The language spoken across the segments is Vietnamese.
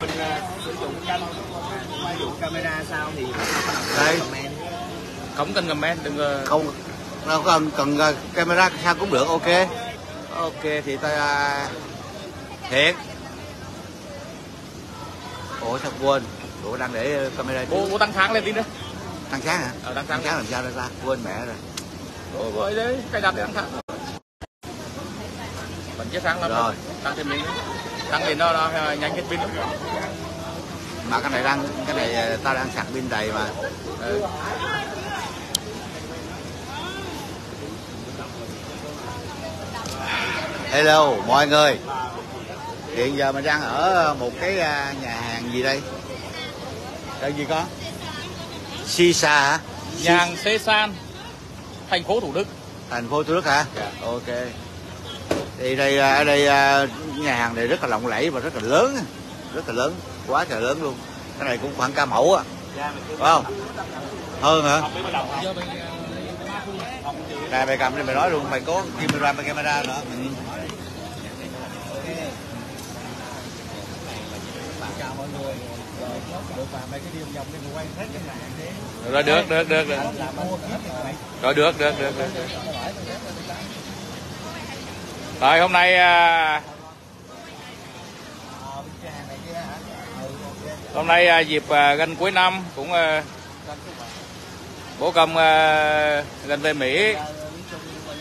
Mình sử dụng camera sao thì comment. Không cần comment, đừng không. Đâu cần camera sao cũng được, ok. Ok thì ta thiệt. Ủa sao quên? Ủa đang để camera. Ủa tăng sáng lên tí nữa. Tăng sáng hả? Ờ tăng sáng làm sao ra ta? Quên mẹ rồi. Ủa bởi đấy, cài đặt để tăng sáng. Mình chết sáng lắm rồi. Tăng thêm miếng. Tăng thì nó nhanh hết pin lắm. Mà cái này tao đang sạc pin đầy mà. Ừ. Hello mọi người. Hiện giờ mình đang ở một cái nhà hàng gì đây? Đây gì có? Caesar hả? Nhà hàng Caesar, thành phố Thủ Đức. Thành phố Thủ Đức hả? Yeah. Ok. Thì đây ở đây nhà hàng này rất là lộng lẫy và rất là lớn, quá trời lớn luôn. Cái này cũng khoảng 1 mẫu á. Phải không? Hơn hả? Này mày cầm đi mày nói luôn, mày có camera nữa. Chào mọi người. Được và mấy cái điều vòng này quay hết cái này thế. Rồi được. Rồi được. Rồi hôm nay dịp gần cuối năm cũng bố công gần về Mỹ,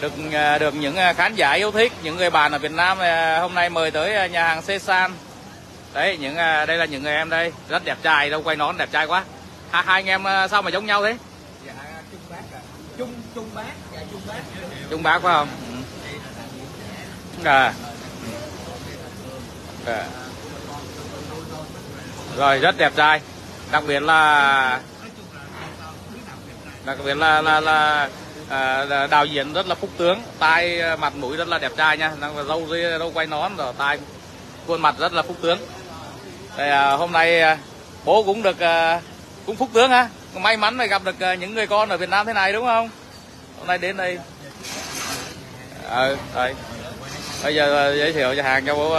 được những khán giả yêu thích, những người bạn ở Việt Nam hôm nay mời tới nhà hàng Caesar. Đấy, đây là những người em đây, rất đẹp trai, đâu quay nón đẹp trai quá. Hai anh em sao mà giống nhau thế? Dạ chung bác à. Chung bác, dạ chung bác. Chung bác phải không? À. À. Rồi rất đẹp trai, đặc biệt là đạo diễn rất là phúc tướng, tai mặt mũi rất là đẹp trai nha, râu dưới đâu quay nón rồi tai khuôn mặt rất là phúc tướng. Đây, hôm nay bố cũng được phúc tướng ha, may mắn là gặp được những người con ở Việt Nam thế này đúng không? Hôm nay đến đây. Đây. Bây giờ giới thiệu nhà hàng cho bố.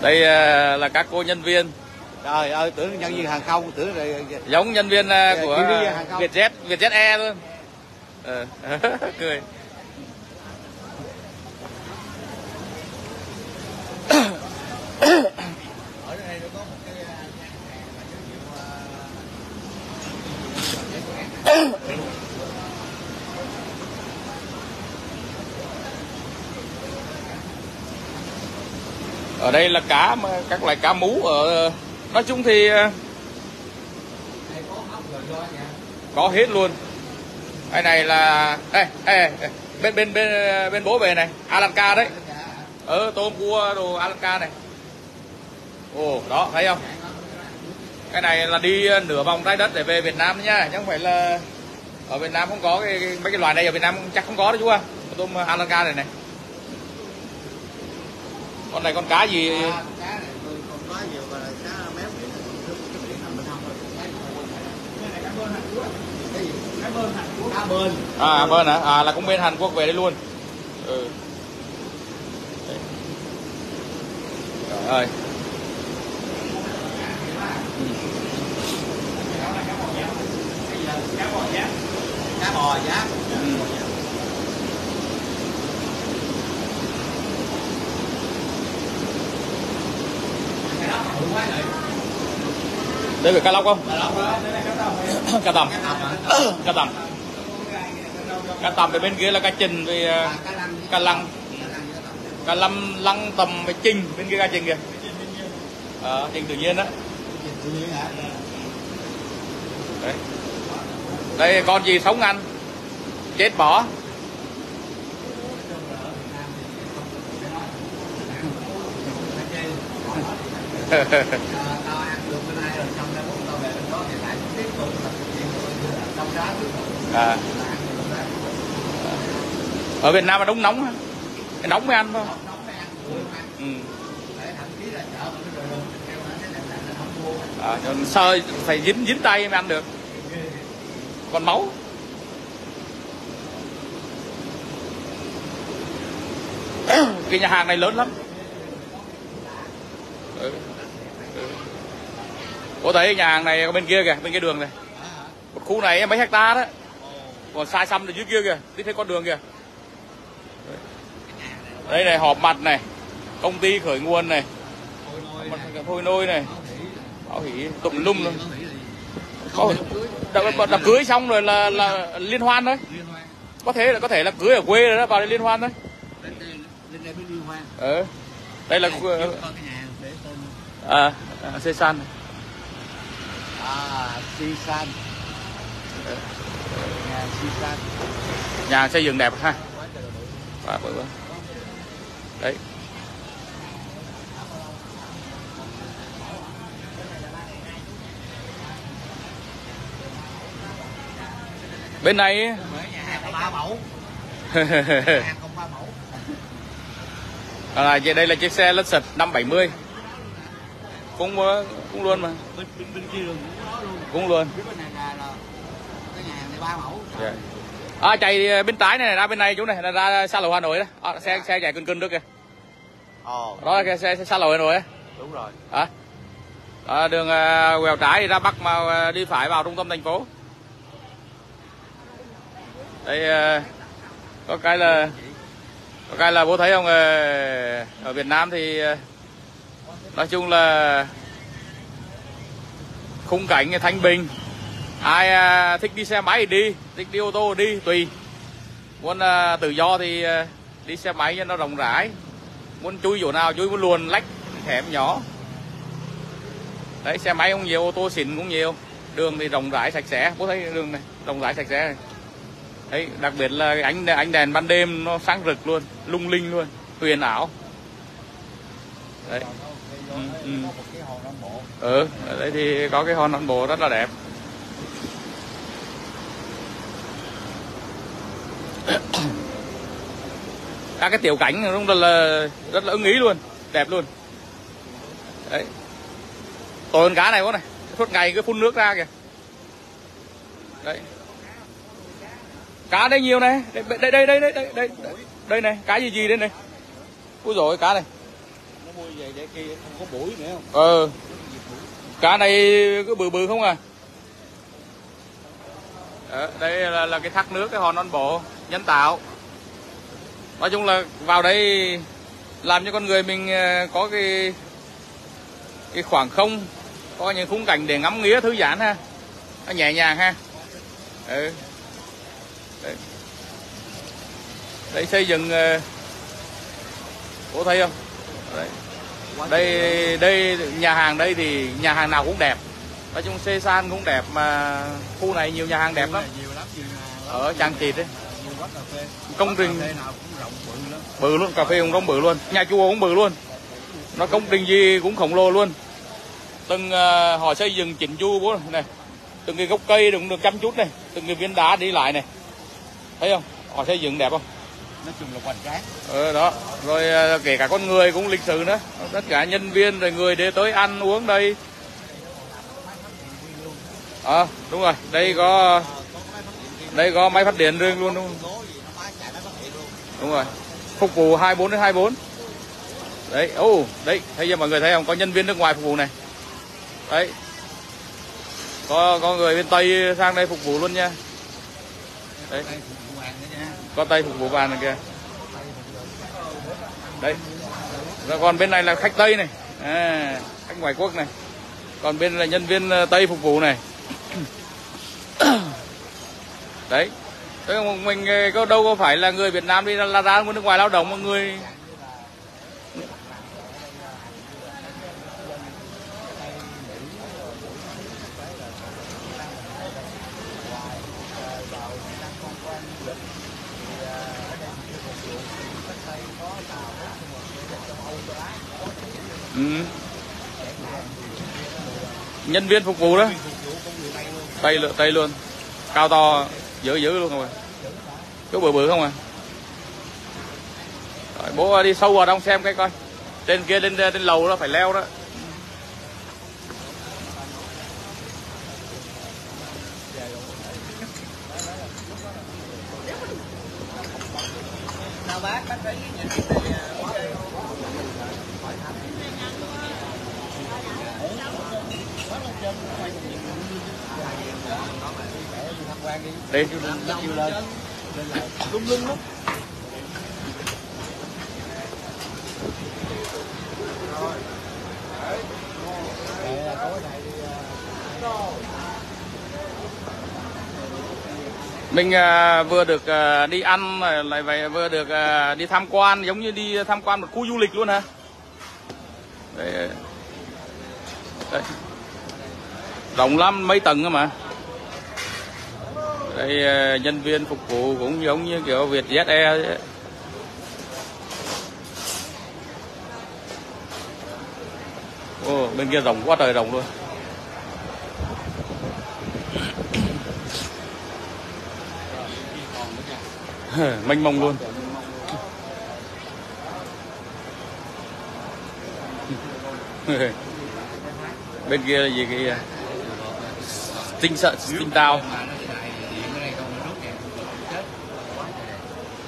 Đây là các cô nhân viên. Trời ơi, tưởng nhân viên hàng không, tưởng là... giống nhân viên của Vietjet Air luôn. Cười. Ở đây là cá, các loại cá mú ở, nói chung thì có hết luôn. Cái này là bên bố về này, Alaska đấy. Tôm cua đồ Alaska này. Ồ, đó thấy không? Cái này là đi nửa vòng trái đất để về Việt Nam nha, chứ không phải là ở Việt Nam không có mấy cái loài này, ở Việt Nam chắc không có đâu chú ạ. Tôm Alaska này này. Con này con cá gì? À bên hả? À là cũng bên Hàn Quốc về đây luôn. Ừ. Trời ơi. Cá bò giá. Đây phải cá lóc không? Cá tầm. Cá tầm thì bên kia là cá trình với cá lăng. Cá lăng tầm với trình, bên kia cá trình kìa. Trình tự nhiên đó. Đấy. Đây con gì sống ăn. Chết bỏ. Ở Việt Nam là đúng nóng, nóng mới ăn thôi. Ừ. Sơi phải dính tay mới ăn được. Còn máu. Cái nhà hàng này lớn lắm. Có thấy nhà hàng này bên kia kìa, bên kia đường này. Một khu này mấy hecta đó. Còn sai xăm ở dưới kia kìa, đi thấy con đường kìa. Đây này, họp mặt này, công ty khởi nguồn này, thôi nôi này, bảo hỉ tụm lum luôn. Đập cưới xong rồi là liên hoan đấy. Có thể là cưới ở quê rồi đó, vào đây liên hoan đấy. Đây là Caesar này. Caesar. Nhà xây dựng đẹp ha. Đấy. Bên này à, đây là chiếc xe Lexus 570. Cũng luôn mà. Cũng luôn. À, chạy bên trái này ra bên này chỗ này là ra xa lộ Hà Nội đó. À, xe chạy cân được kìa. Đó là xe xa lộ Hà Nội á. Đúng rồi. À, đường quẹo trái thì ra Bắc mà đi phải vào trung tâm thành phố. Đây có cái là bố thấy không, ở Việt Nam thì nói chung là khung cảnh thanh bình, ai thích đi xe máy thì đi, thích đi ô tô thì đi, tùy, muốn tự do thì đi xe máy cho nó rộng rãi, muốn chui chỗ nào chui, muốn luồn lách hẻm nhỏ đấy. Xe máy cũng nhiều, ô tô xịn cũng nhiều, đường thì rộng rãi sạch sẽ. Bố thấy đường này rộng rãi sạch sẽ này. Đấy, đặc biệt là ánh đèn ban đêm nó sáng rực luôn, lung linh luôn, huyền ảo. Đấy. Ở đây thì có cái hòn Nam Bộ rất là đẹp. Các cái tiểu cảnh cũng rất là ưng ý luôn, đẹp luôn. Đấy. Tổ con cá này có này, suốt ngày cứ phun nước ra kìa. Đấy. Cá đây nhiều này, đây này, cá gì đây này. Úi dồi, cá này. Nó mua về để kia không có bụi nữa không? Cá này cứ bự không à. Đó, đây là cái thác nước, cái hòn non bộ nhân tạo. Nói chung là vào đây làm cho con người mình có cái khoảng không, có những khung cảnh để ngắm nghía thư giãn ha. Nó nhẹ nhàng ha. Đấy xây dựng, có thấy không? Đấy. Đây nhà hàng đây thì nhà hàng nào cũng đẹp. Nói chung Caesar cũng đẹp mà khu này nhiều nhà hàng đẹp lắm. Ở Trang Trịt đấy. Công trình bự luôn, cà phê cũng rộng bự luôn, nhà chùa cũng bự luôn. Nó công trình gì cũng khổng lồ luôn. Từng họ xây dựng chỉnh chu bố này. Từng cái gốc cây cũng được chăm chút này, từng cái viên đá đi lại này. Thấy không? Họ xây dựng đẹp không? Nói chung là hoành tráng. Đó, rồi kể cả con người cũng lịch sự nữa. Tất cả nhân viên rồi người để tới ăn uống đây. Đúng rồi, đây có máy phát điện riêng luôn đúng không? Đúng rồi. Phục vụ 24/24. Đấy, đấy, thấy chưa mọi người thấy không? Có nhân viên nước ngoài phục vụ này. Đấy. Có người bên Tây sang đây phục vụ luôn nha. Đấy. Có Tây phục vụ bàn này kìa. Đấy. Rồi còn bên này là khách Tây này, khách ngoại quốc này. Còn bên là nhân viên Tây phục vụ này. Đấy. Thế mình có đâu có phải là người Việt Nam đi ra nước ngoài lao động mọi người. Nhân viên phục vụ đó Tây luôn, cao to dữ luôn rồi, cứ bự không à. Rồi, bố đi sâu vào trong xem cái coi, trên kia lên lầu đó phải leo đó. chào bác thấy nhà này quá okay. Đi lên lung lung lắm. Mình vừa được đi ăn lại vậy, vừa được đi tham quan, giống như đi tham quan một khu du lịch luôn hả? Đây, đây. Rộng lắm, mấy tầng cơ mà. Đây nhân viên phục vụ cũng giống như kiểu Vietjet Air. Ồ, bên kia rộng quá trời rộng luôn. Mênh mông luôn. Bên kia là gì kìa? Tinh sợ, tinh tao.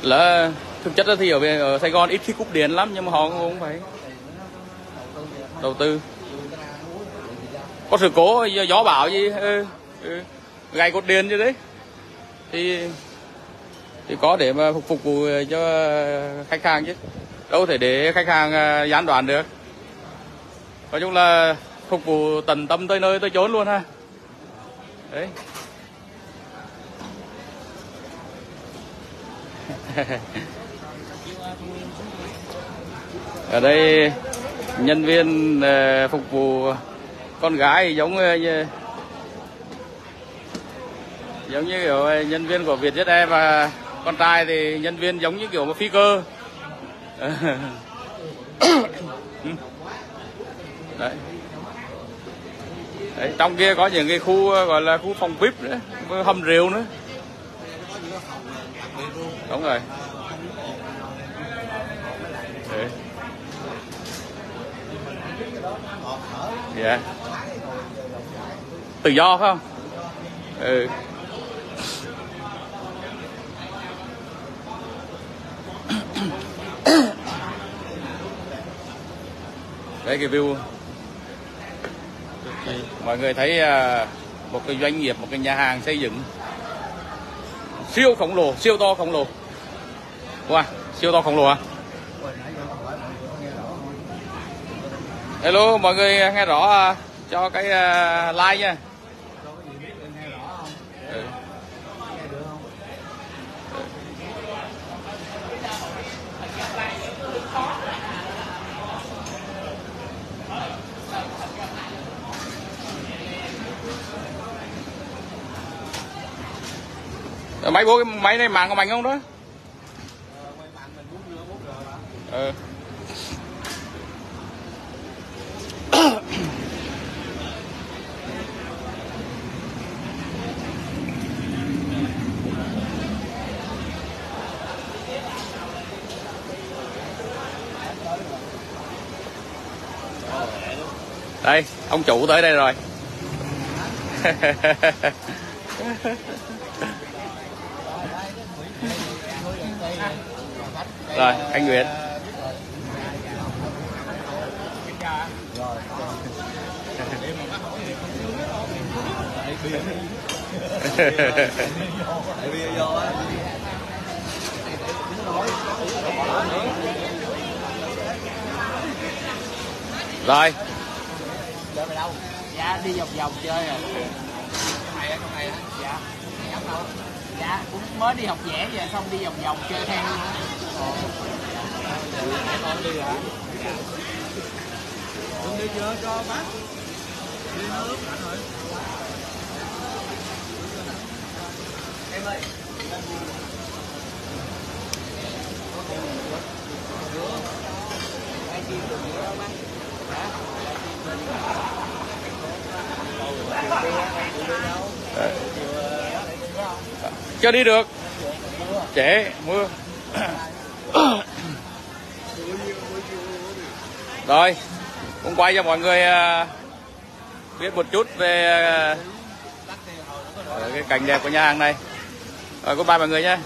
Là thực chất thì ở Sài Gòn ít khi cúp điện lắm, nhưng mà họ cũng phải đầu tư. Có sự cố gió bão gì gài cột điện như đấy thì có để mà phục vụ cho khách hàng chứ đâu thể để khách hàng gián đoạn được. Nói chung là phục vụ tận tâm tới nơi tới chốn luôn ha. Đấy. Ở đây nhân viên phục vụ con gái giống như kiểu nhân viên của Vietjet Air, và con trai thì nhân viên giống như kiểu một phi cơ. Đấy. Đấy, trong kia có những cái khu gọi là khu phòng VIP nữa, hầm rượu nữa. Đúng rồi. Đấy. Yeah. Tự do phải không? Ừ. Đấy, cái view mọi người thấy một cái doanh nghiệp, một cái nhà hàng xây dựng siêu khổng lồ, siêu to khổng lồ. Wow, siêu to khổng lồ à? Hello, mọi người nghe rõ cho cái like nha. Ừ. Máy bố cái máy này mạng của mình không đó? Ừ. Đây, ông chủ tới đây rồi. Rồi, anh Nguyễn. Rồi. Chơi về đâu? Dạ đi vòng chơi rồi. Này không này. Dạ. Ngắm đâu? Dạ cũng mới đi học vẽ về xong đi vòng chơi theo. Đi hả? Đi chơi cho bác. Đi nước rồi. Em ơi. Cho đi được. Trễ mưa. Rồi, cũng quay cho mọi người biết một chút về cái cảnh đẹp của nhà hàng này. Rồi, goodbye mọi người nhé.